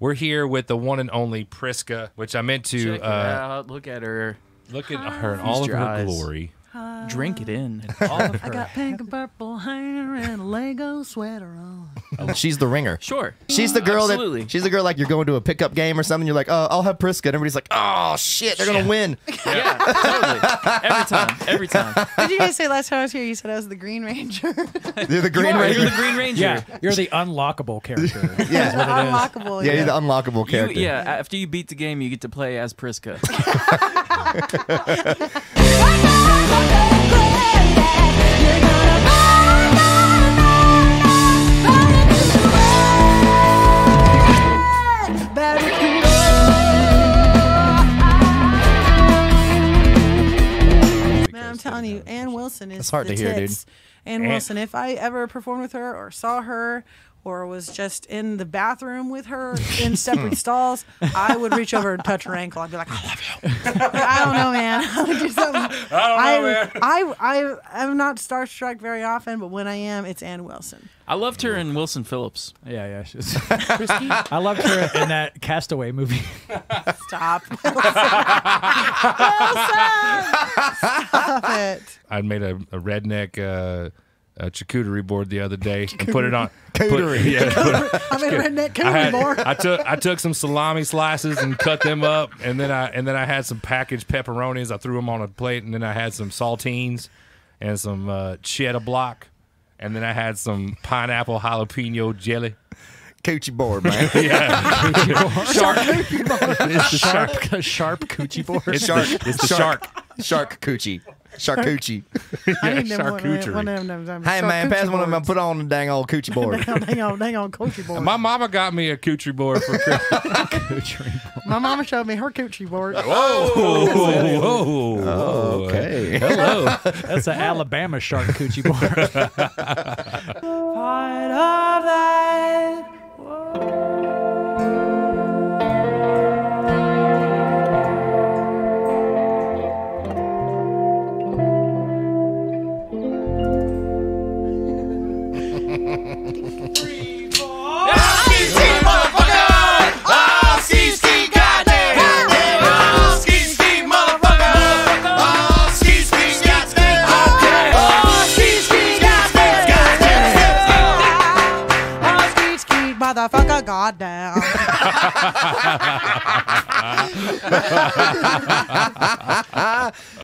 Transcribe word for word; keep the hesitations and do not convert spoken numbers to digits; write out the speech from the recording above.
We're here with the one and only Prisca, which I meant to Check uh, out. Look at her. Look Hi. at her in all of her eyes. glory. Hi. Drink it in. All of her. I got pink and purple hair and a Lego sweater on. Oh, she's the ringer. Sure. She's the girl Absolutely. that she's the girl like you're going to a pickup game or something. You're like, oh, I'll have Prisca. And everybody's like, oh shit, they're shit. gonna win. Yeah, totally. Every time. Every time. Did you guys say last time I was here? You said I was the Green Ranger. You're the Green you are, Ranger. You're the Green Ranger. Yeah. You're the unlockable character. yeah. What it unlockable. Is. Yeah, you're the unlockable character. You, yeah. After you beat the game, you get to play as Prisca. Man, I'm telling you, Ann Wilson is That's hard the to hear, tits. dude. Ann Wilson, if I ever performed with her or saw her or was just in the bathroom with her in separate stalls, I would reach over and touch her ankle. I'd be like, I love you. I don't know, man. I would do something. I don't I, know, man. I, I, I'm not starstruck very often, but when I am, it's Ann Wilson. I loved her in Wilson Phillips. Yeah, yeah. She was I loved her in that Castaway movie. Stop. Wilson. Wilson! Stop it. I made a, a redneck... Uh, a charcuterie board the other day and put it on. Charcuterie. Yeah, I made a redneck charcuterie board. I took I took some salami slices and cut them up, and then I and then I had some packaged pepperonis. I threw them on a plate, and then I had some saltines and some uh, cheddar block, and then I had some pineapple jalapeno jelly. Coochie board, man. Yeah. board. Shark. Coochie board. It's the sharp, sharp, sharp coochie board. It's shark. The, it's the shark. Shark coochie. Charcuterie. Yeah, charcuterie. Hey, man, pass one of them and put on the dang old coochie board. dang, dang, on, dang on coochie board. My mama got me a coochie board for Christmas. board. My mama showed me her coochie board. Whoa. Whoa. Whoa. Whoa. Okay. Hello. That's an Alabama shark coochie board. Part of that. Motherfucker, goddamn.